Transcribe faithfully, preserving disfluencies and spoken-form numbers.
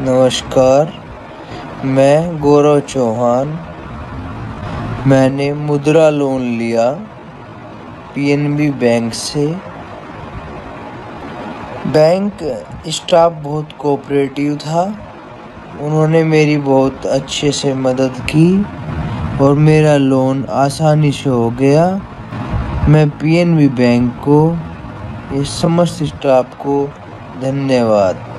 नमस्कार, मैं गौरव चौहान। मैंने मुद्रा लोन लिया पीएनबी बैंक से। बैंक स्टाफ बहुत कोऑपरेटिव था। उन्होंने मेरी बहुत अच्छे से मदद की और मेरा लोन आसानी से हो गया। मैं पीएनबी बैंक को, इस समस्त स्टाफ को धन्यवाद।